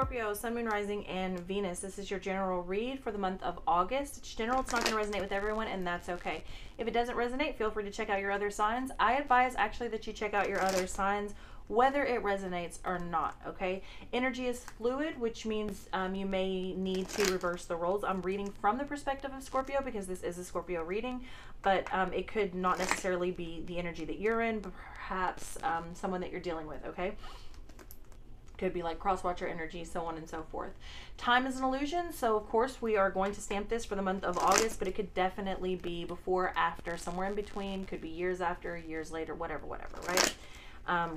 Scorpio, Sun, Moon, Rising, and Venus. This is your general read for the month of August. It's general. It's not going to resonate with everyone, and that's okay. If it doesn't resonate, feel free to check out your other signs. I advise actually that you check out your other signs whether it resonates or not, okay? Energy is fluid, which means you may need to reverse the roles. I'm reading from the perspective of Scorpio because this is a Scorpio reading, but it could not necessarily be the energy that you're in, but perhaps someone that you're dealing with, okay? Could be like cross-watcher energy, so on and so forth. Time is an illusion, so of course we are going to stamp this for the month of August, but it could definitely be before, after, somewhere in between, could be years after, years later, whatever, right?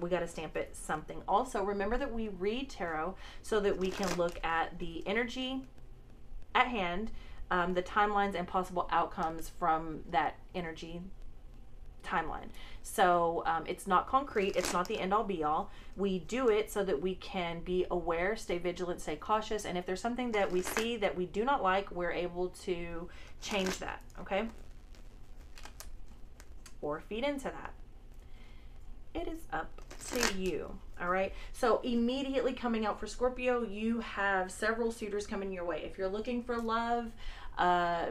We got to stamp it something. Also, remember that we read tarot so that we can look at the energy at hand, the timelines and possible outcomes from that energy timeline. So it's not concrete. It's not the end all be all. We do it so that we can be aware, stay vigilant, stay cautious. And if there's something that we see that we do not like, we're able to change that, okay? Or feed into that. It is up to you, all right? So immediately coming out for Scorpio, you have several suitors coming your way. If you're looking for love,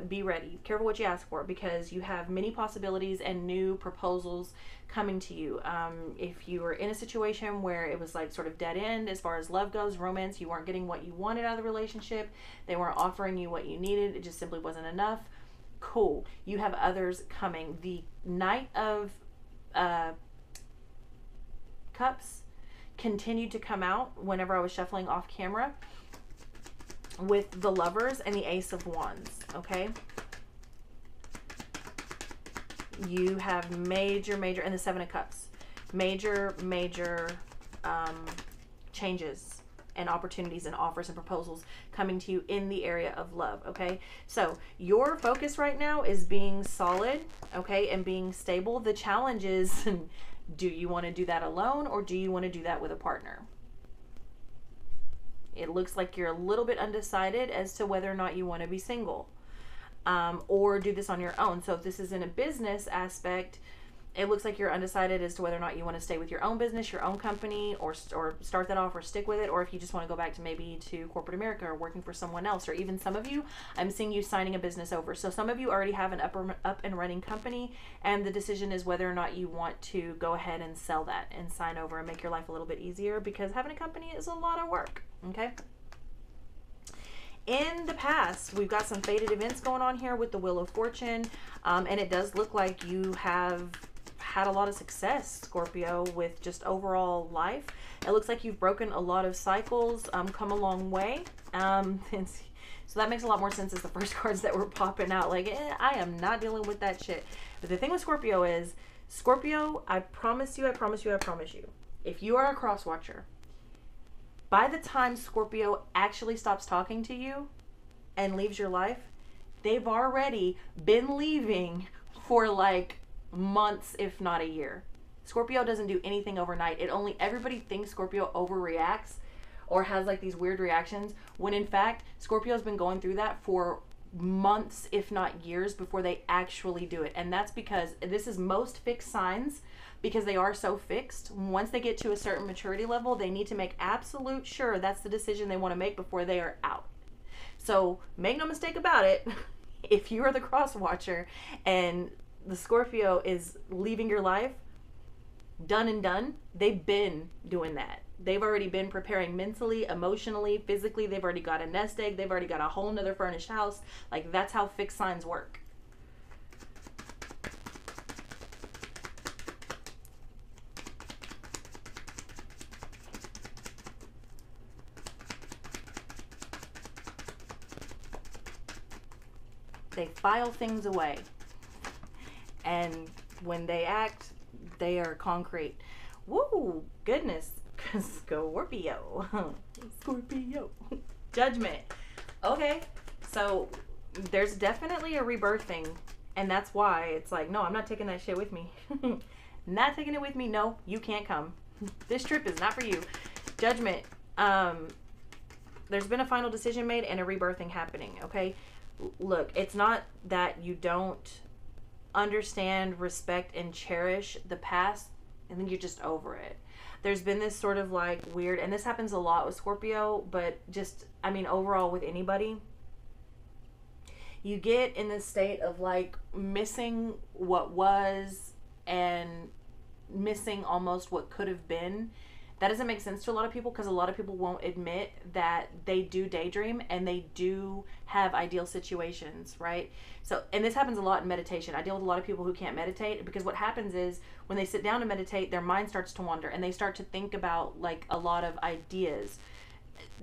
be ready. Careful what you ask for because you have many possibilities and new proposals coming to you. If you were in a situation where it was like sort of dead end as far as love goes, romance, you weren't getting what you wanted out of the relationship, they weren't offering you what you needed, it just simply wasn't enough, cool. You have others coming. The Knight of Cups continued to come out whenever I was shuffling off camera with the Lovers and the Ace of Wands, okay? You have major, and the Seven of Cups, major changes and opportunities and offers and proposals coming to you in the area of love, okay? So your focus right now is being solid, okay, and being stable. The challenge is do you want to do that alone or do you want to do that with a partner? It looks like you're a little bit undecided as to whether or not you want to be single or do this on your own. So if this is in a business aspect, it looks like you're undecided as to whether or not you want to stay with your own business, your own company, or start that off or stick with it, or if you just want to go back to maybe to corporate America or working for someone else, or even some of you, I'm seeing you signing a business over. So some of you already have an up and running company, and the decision is whether or not you want to go ahead and sell that and sign over and make your life a little bit easier because having a company is a lot of work, okay? In the past, we've got some faded events going on here with the Wheel of Fortune, and it does look like you have had a lot of success, Scorpio, with just overall life. It looks like you've broken a lot of cycles, come a long way. So that makes a lot more sense as the first cards that were popping out. Like, I am not dealing with that shit. But the thing with Scorpio is, Scorpio, I promise you, if you are a cross watcher, by the time Scorpio actually stops talking to you and leaves your life, they've already been leaving for like months, if not a year. Scorpio doesn't do anything overnight. Everybody thinks Scorpio overreacts or has like these weird reactions when in fact Scorpio's been going through that for months, if not years, before they actually do it. And that's because this is most fixed signs because they are so fixed. Once they get to a certain maturity level, they need to make absolute sure that's the decision they want to make before they are out. So make no mistake about it, if you are the cross watcher and the Scorpio is leaving your life, done and done, they've been doing that. They've already been preparing mentally, emotionally, physically. They've already got a nest egg. They've already got a whole nother furnished house. Like, that's how fixed signs work. They file things away. And when they act, they are concrete. Woo, goodness. Scorpio. Judgment. Okay, so there's definitely a rebirthing, and that's why it's like, no, I'm not taking that shit with me. Not taking it with me. No, you can't come. This trip is not for you. Judgment. There's been a final decision made and a rebirthing happening, okay? Look, it's not that you don't understand, respect, and cherish the past. I think you're just over it. there's been this sort of like weird, and this happens a lot with Scorpio, but just, I mean, overall with anybody, you get in this state of like missing what was and missing almost what could have been. That doesn't make sense to a lot of people because a lot of people won't admit that they do daydream and they do have ideal situations, right? So, and this happens a lot in meditation. I deal with a lot of people who can't meditate because what happens is when they sit down to meditate, their mind starts to wander and they start to think about like a lot of ideas.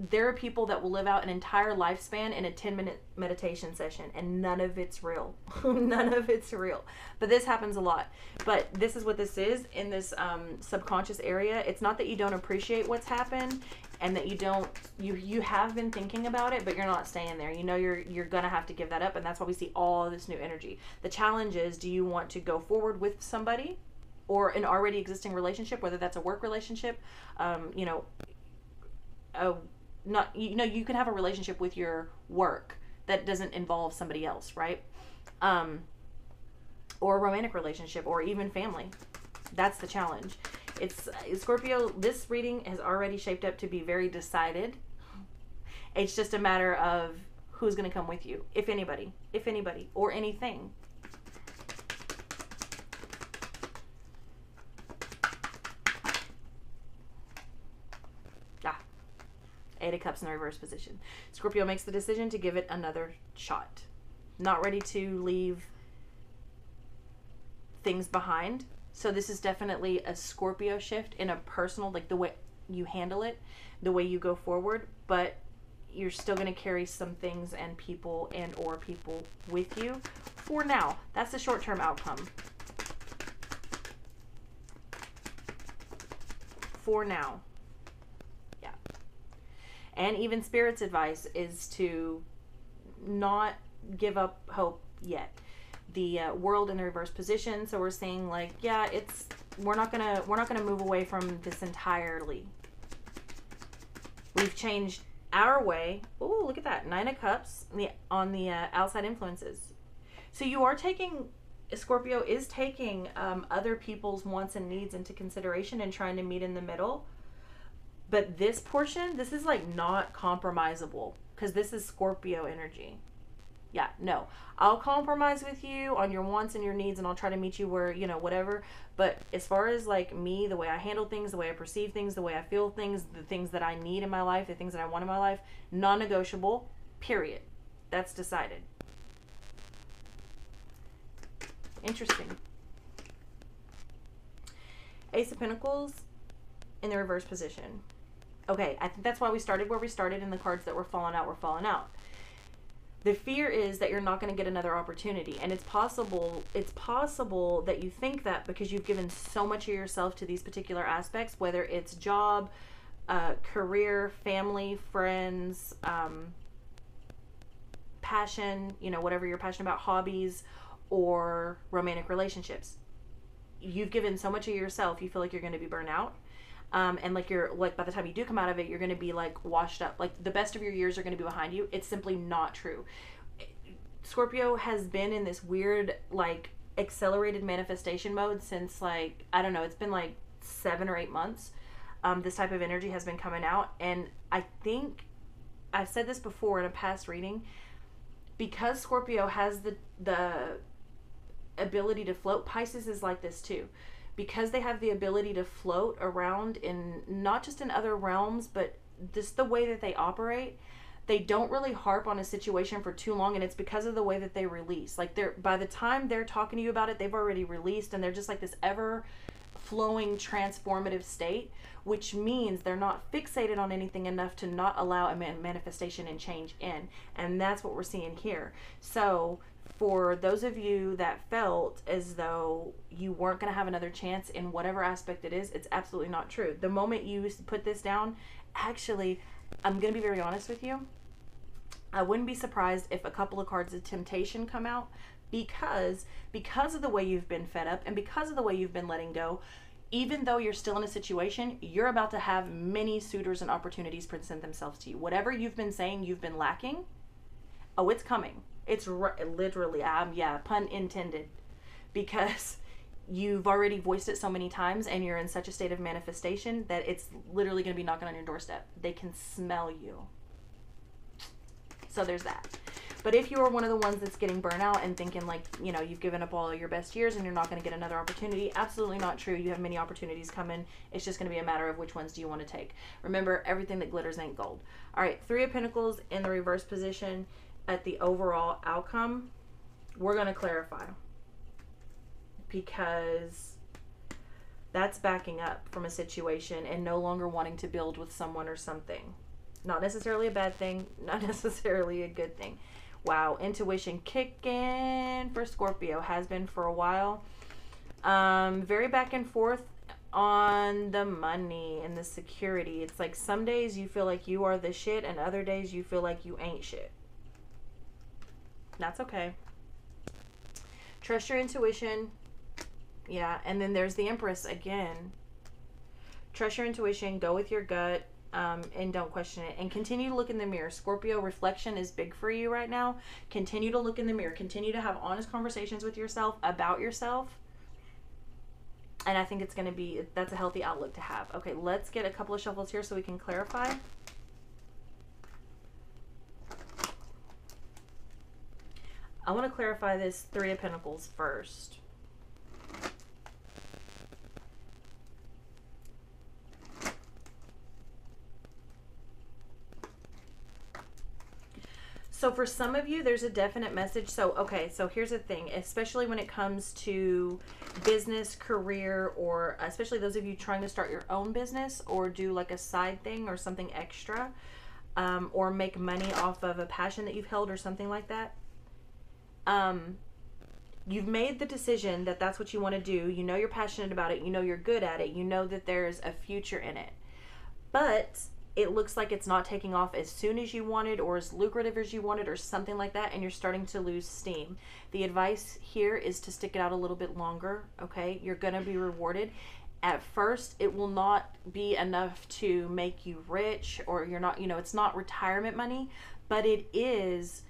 There are people that will live out an entire lifespan in a 10-minute meditation session and none of it's real. None of it's real. But this happens a lot. But this is what this is in this subconscious area. It's not that you don't appreciate what's happened and that you don't, you have been thinking about it, but you're not staying there. You know you're going to have to give that up, and that's why we see all this new energy. The challenge is, do you want to go forward with somebody or an already existing relationship, whether that's a work relationship, you know, you can have a relationship with your work that doesn't involve somebody else, right? Or a romantic relationship or even family. That's the challenge. It's Scorpio, this reading has already shaped up to be very decided. It's just a matter of who's going to come with you, if anybody or anything. Eight of Cups in the reverse position. Scorpio makes the decision to give it another shot. Not ready to leave things behind. So this is definitely a Scorpio shift in a personal, like the way you handle it, the way you go forward, but you're still going to carry some things and people and or people with you for now. That's the short-term outcome. For now. And even Spirit's advice is to not give up hope yet. The World in the reverse position, so we're seeing like, yeah, it's we're not gonna move away from this entirely. We've changed our way. Oh, look at that, Nine of Cups on the outside influences. So you are taking. Scorpio is taking other people's wants and needs into consideration and trying to meet in the middle. But this portion, this is like not compromisable because this is Scorpio energy. Yeah, no, I'll compromise with you on your wants and your needs and I'll try to meet you where, you know, whatever. But as far as like me, the way I handle things, the way I perceive things, the way I feel things, the things that I need in my life, the things that I want in my life, non-negotiable, period. That's decided. Interesting. Ace of Pentacles. In the reverse position. Okay, I think that's why we started where we started and the cards that were falling out were falling out. The fear is that you're not going to get another opportunity, and it's possible that you think that because you've given so much of yourself to these particular aspects, whether it's job, career, family, friends, passion, you know, whatever you're passionate about, hobbies, or romantic relationships. You've given so much of yourself, you feel like you're going to be burnt out. And like you're like, by the time you do come out of it, you're going to be like washed up. Like the best of your years are going to be behind you. It's simply not true. Scorpio has been in this weird, like accelerated manifestation mode since like, I don't know, it's been like 7 or 8 months. This type of energy has been coming out. And I think I've said this before in a past reading, because Scorpio has the ability to float. Pisces is like this too. Because they have the ability to float around in not just in other realms, but just the way that they operate, they don't really harp on a situation for too long. And it's because of the way that they release. Like they're, by the time they're talking to you about it, they've already released, and they're just like this ever flowing transformative state, which means they're not fixated on anything enough to not allow a manifestation and change in. And that's what we're seeing here. So for those of you that felt as though you weren't going to have another chance in whatever aspect it is, it's absolutely not true. The moment you put this down, actually, I'm going to be very honest with you. I wouldn't be surprised if a couple of cards of temptation come out because of the way you've been fed up and because of the way you've been letting go, even though you're still in a situation, you're about to have many suitors and opportunities present themselves to you. Whatever you've been saying you've been lacking, oh, it's coming. It's literally, yeah, pun intended, because you've already voiced it so many times and you're in such a state of manifestation that it's literally going to be knocking on your doorstep. They can smell you. So there's that. But if you are one of the ones that's getting burnout and thinking like, you know, you've given up all your best years and you're not going to get another opportunity, absolutely not true. You have many opportunities coming. It's just going to be a matter of which ones do you want to take. Remember, everything that glitters ain't gold. All right, Three of Pentacles in the reverse position at the overall outcome. We're going to clarify because that's backing up from a situation and no longer wanting to build with someone or something. Not necessarily a bad thing, not necessarily a good thing. Wow, intuition kicking for Scorpio, has been for a while. Very back and forth on the money and the security. It's like some days you feel like you are the shit and other days you feel like you ain't shit. That's okay. Trust your intuition. Yeah, and then there's the Empress again. Trust your intuition, go with your gut. And don't question it, and continue to look in the mirror. Scorpio, reflection is big for you right now. Continue to look in the mirror, continue to have honest conversations with yourself about yourself, and I think it's going to be, that's a healthy outlook to have. Okay, let's get a couple of shuffles here so we can clarify. I want to clarify this Three of Pentacles first. So for some of you, there's a definite message. So, okay, so here's the thing, especially when it comes to business, career, or especially those of you trying to start your own business or do like a side thing or something extra, or make money off of a passion that you've held or something like that. You've made the decision that that's what you want to do. You know you're passionate about it. You know you're good at it. You know that there's a future in it. But it looks like it's not taking off as soon as you wanted or as lucrative as you wanted or something like that, and you're starting to lose steam. The advice here is to stick it out a little bit longer, okay? You're going to be rewarded. At first, it will not be enough to make you rich, or you're not, you know, it's not retirement money, but it is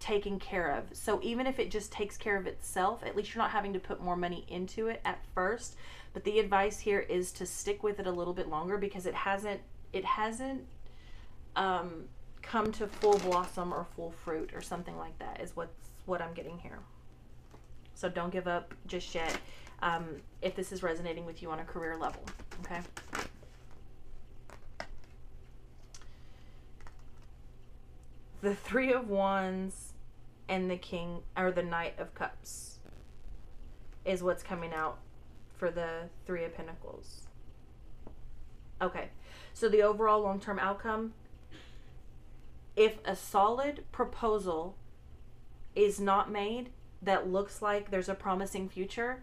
taken care of. So even if it just takes care of itself, at least you're not having to put more money into it at first. But the advice here is to stick with it a little bit longer because it hasn't come to full blossom or full fruit or something like that is what I'm getting here. So don't give up just yet if this is resonating with you on a career level, okay? The Three of Wands and the King, or the Knight of Cups, is what's coming out for the Three of Pentacles. Okay, so the overall long-term outcome, if a solid proposal is not made that looks like there's a promising future,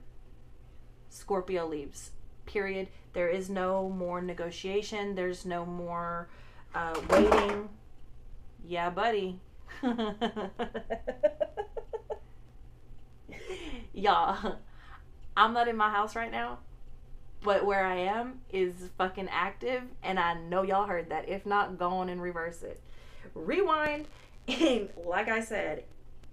Scorpio leaves, period. There is no more negotiation. There's no more waiting. Yeah, buddy. Y'all, I'm not in my house right now. But where I am is fucking active, and I know y'all heard that. If not, go on and reverse it. Rewind, and like I said,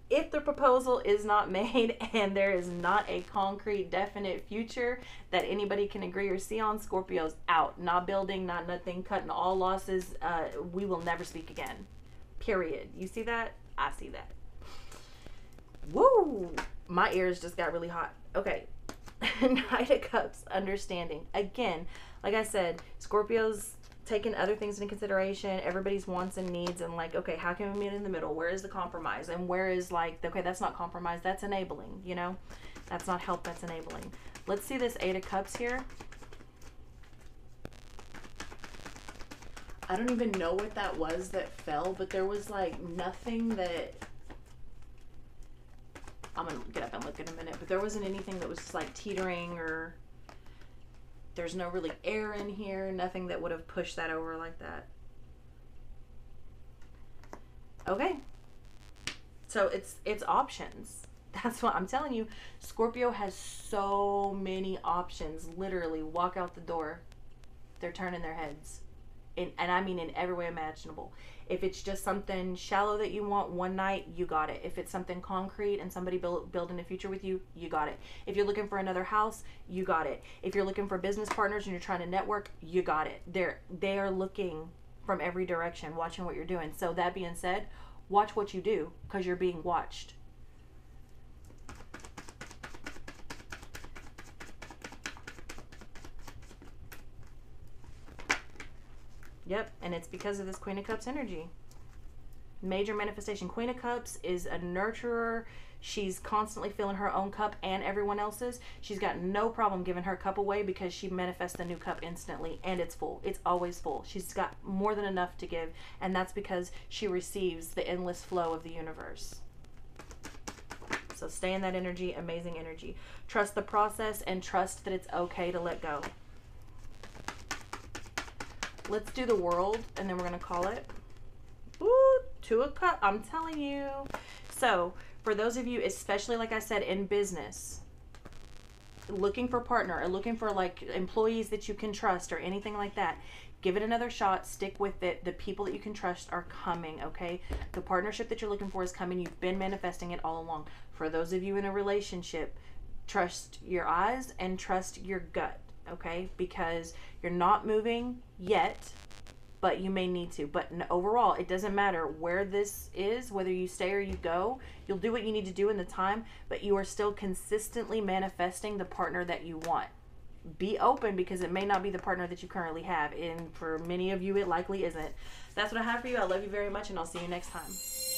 if the proposal is not made and there is not a concrete, definite future that anybody can agree or see on, Scorpio's out. Not building, not nothing, cutting all losses. We will never speak again. Period. You see that? I see that. Woo! My ears just got really hot. Okay. Knight of Cups, understanding. Again, like I said, Scorpio's taking other things into consideration, everybody's wants and needs, and like, okay, how can we meet in the middle? Where is the compromise? And where is like, okay, that's not compromise, that's enabling, you know? That's not help, that's enabling. Let's see this Eight of Cups here. I don't even know what that was that fell, but there was like nothing that... I'm going to get up and look in a minute, but there wasn't anything that was just like teetering, or there's no really air in here, nothing that would have pushed that over like that. Okay. So it's options. That's what I'm telling you. Scorpio has so many options. Literally walk out the door. They're turning their heads. and I mean in every way imaginable. If it's just something shallow that you want one night, you got it. If it's something concrete and somebody building a future with you, you got it. If you're looking for another house, you got it. If you're looking for business partners and you're trying to network, you got it. They are looking from every direction, watching what you're doing. So that being said, watch what you do, because you're being watched. Yep, and it's because of this Queen of Cups energy. Major manifestation. Queen of Cups is a nurturer. She's constantly filling her own cup and everyone else's. She's got no problem giving her cup away because she manifests the new cup instantly, and it's full. It's always full. She's got more than enough to give, and that's because she receives the endless flow of the universe. So stay in that energy, amazing energy. Trust the process and trust that it's okay to let go. Let's do the world, and then we're going to call it. Ooh, Two of Cups. I'm telling you. So, for those of you, especially like I said, in business, looking for a partner or looking for like employees that you can trust or anything like that, give it another shot. Stick with it. The people that you can trust are coming, okay? The partnership that you're looking for is coming. You've been manifesting it all along. For those of you in a relationship, trust your eyes and trust your gut. Okay, because you're not moving yet, but you may need to. But overall, it doesn't matter where this is, whether you stay or you go, you'll do what you need to do in the time, but you are still consistently manifesting the partner that you want. Be open, because it may not be the partner that you currently have, and for many of you, it likely isn't. That's what I have for you. I love you very much, and I'll see you next time.